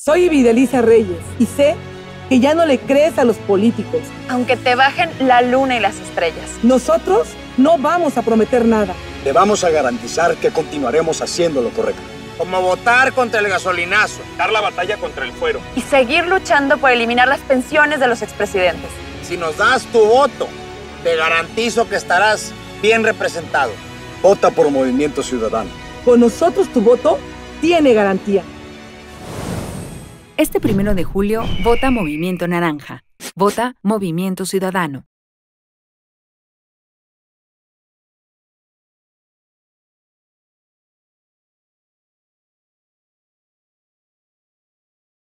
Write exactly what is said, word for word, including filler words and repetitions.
Soy Ivideliza Reyes y sé que ya no le crees a los políticos. Aunque te bajen la luna y las estrellas. Nosotros no vamos a prometer nada. Te vamos a garantizar que continuaremos haciendo lo correcto. Como votar contra el gasolinazo, dar la batalla contra el fuero. Y seguir luchando por eliminar las pensiones de los expresidentes. Si nos das tu voto, te garantizo que estarás bien representado. Vota por Movimiento Ciudadano. Con nosotros tu voto tiene garantía. Este primero de julio, vota Movimiento Naranja. Vota Movimiento Ciudadano.